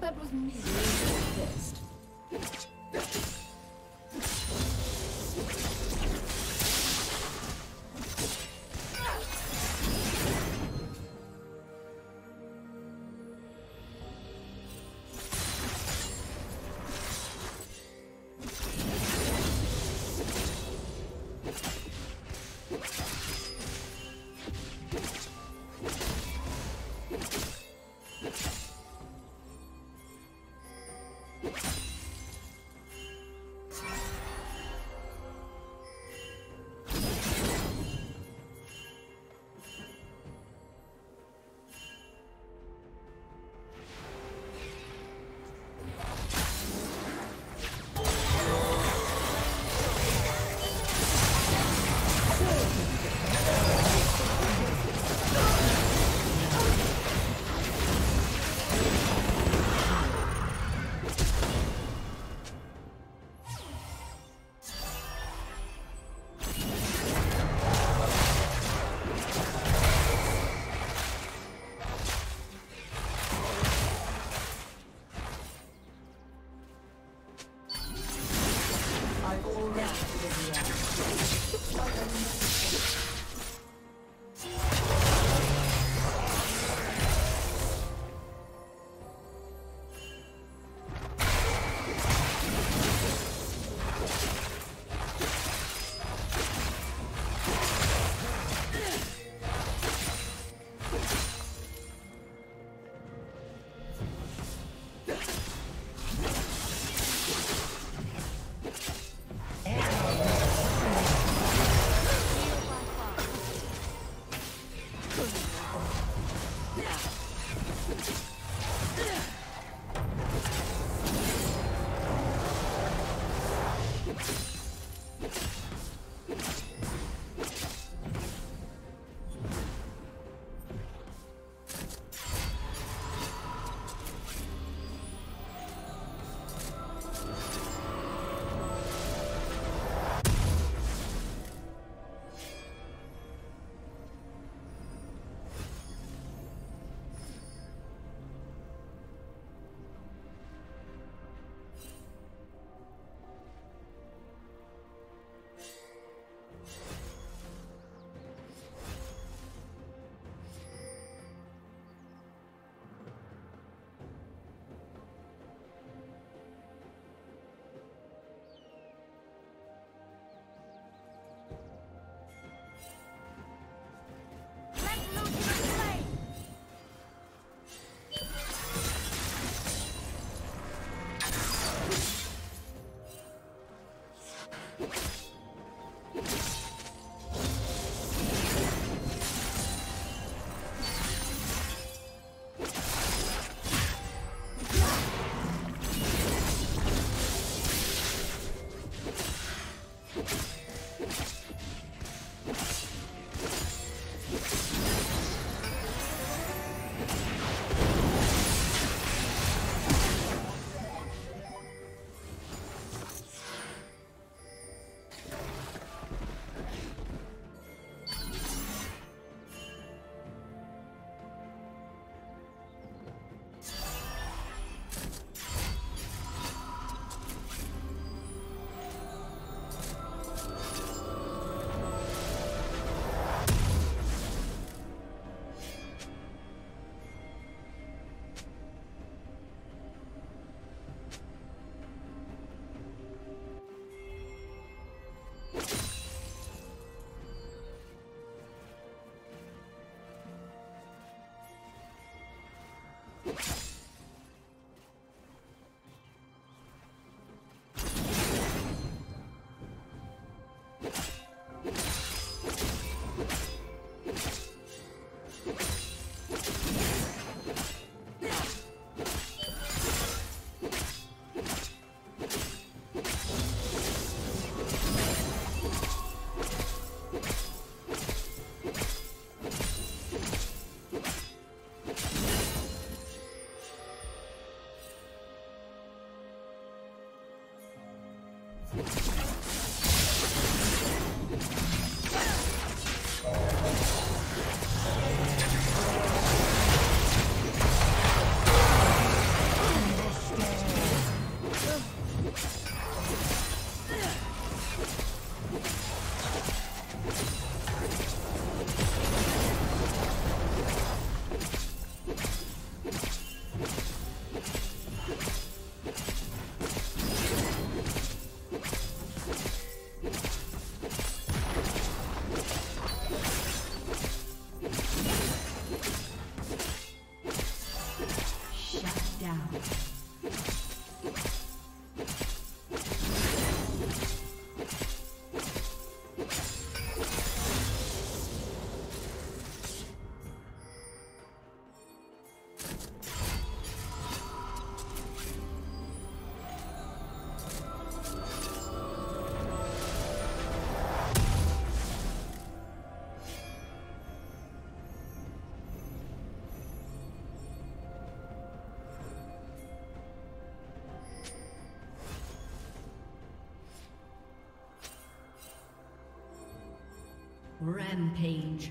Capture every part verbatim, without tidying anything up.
That was me. What? Rampage.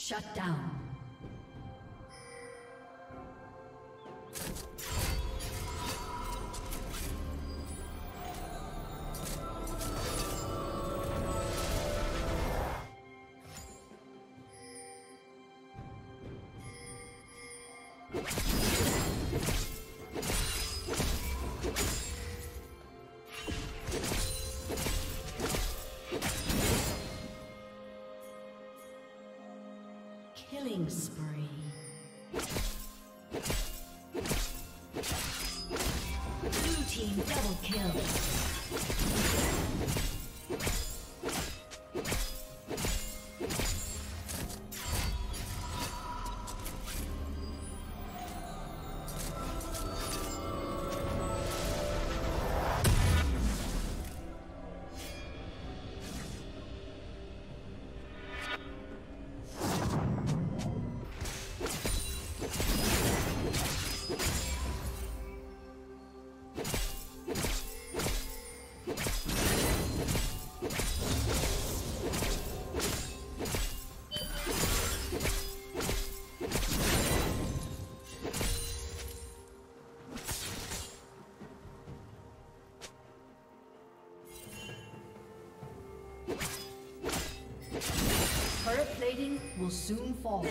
Shut down. Killing spree. Blue team double kill. Will soon fall.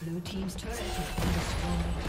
Blue team's turret has been destroyed.